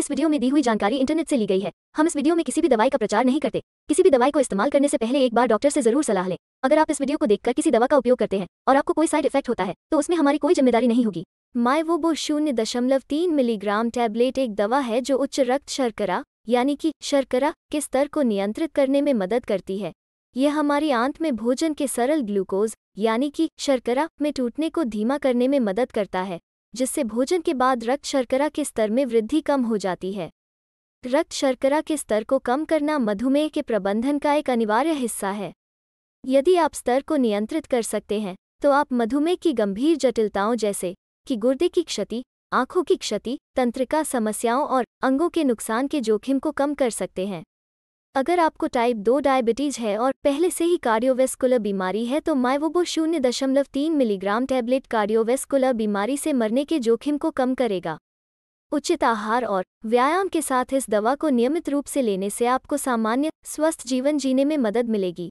इस वीडियो में दी हुई जानकारी इंटरनेट से ली गई है। हम इस वीडियो में किसी भी दवाई का प्रचार नहीं करते। किसी भी दवाई को इस्तेमाल करने से पहले एक बार डॉक्टर से जरूर सलाह लें। अगर आप इस वीडियो को देखकर किसी दवा का उपयोग करते हैं और आपको कोई साइड इफेक्ट होता है तो उसमें हमारी कोई जिम्मेदारी नहीं होगी। MyVobo 0.3 मिलीग्राम टैबलेट एक दवा है जो उच्च रक्त शर्करा यानी कि शर्करा के स्तर को नियंत्रित करने में मदद करती है। यह हमारी आंत में भोजन के सरल ग्लूकोज यानी कि शर्करा में टूटने को धीमा करने में मदद करता है, जिससे भोजन के बाद रक्त शर्करा के स्तर में वृद्धि कम हो जाती है। रक्त शर्करा के स्तर को कम करना मधुमेह के प्रबंधन का एक अनिवार्य हिस्सा है। यदि आप स्तर को नियंत्रित कर सकते हैं तो आप मधुमेह की गंभीर जटिलताओं जैसे कि गुर्दे की क्षति, आंखों की क्षति, तंत्रिका समस्याओं और अंगों के नुकसान के जोखिम को कम कर सकते हैं। अगर आपको टाइप 2 डायबिटीज है और पहले से ही कार्डियोवैस्कुलर बीमारी है तो MyVobo 0.3 मिलीग्राम टैबलेट कार्डियोवैस्कुलर बीमारी से मरने के जोखिम को कम करेगा। उचित आहार और व्यायाम के साथ इस दवा को नियमित रूप से लेने से आपको सामान्य स्वस्थ जीवन जीने में मदद मिलेगी।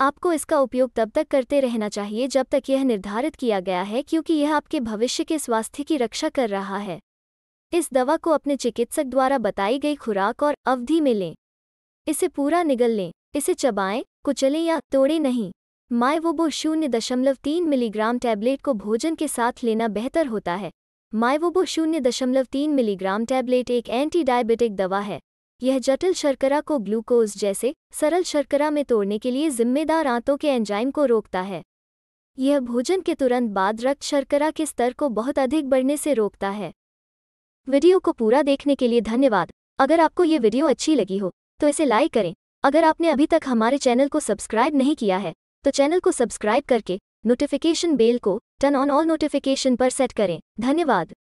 आपको इसका उपयोग तब तक करते रहना चाहिए जब तक यह निर्धारित किया गया है, क्योंकि यह आपके भविष्य के स्वास्थ्य की रक्षा कर रहा है। इस दवा को अपने चिकित्सक द्वारा बताई गई खुराक और अवधि में लें। इसे पूरा निगल लें, इसे चबाएं, कुचलें या तोड़ें नहीं। MyVobo 0.3 मिलीग्राम टैबलेट को भोजन के साथ लेना बेहतर होता है। MyVobo 0.3 मिलीग्राम टैबलेट एक एंटी डायबिटिक दवा है। यह जटिल शर्करा को ग्लूकोज जैसे सरल शर्करा में तोड़ने के लिए जिम्मेदार आंतों के एंजाइम को रोकता है। यह भोजन के तुरंत बाद रक्त शर्करा के स्तर को बहुत अधिक बढ़ने से रोकता है। वीडियो को पूरा देखने के लिए धन्यवाद। अगर आपको ये वीडियो अच्छी लगी हो तो इसे लाइक करें। अगर आपने अभी तक हमारे चैनल को सब्सक्राइब नहीं किया है तो चैनल को सब्सक्राइब करके नोटिफिकेशन बेल को टर्न ऑन ऑल नोटिफिकेशन पर सेट करें। धन्यवाद।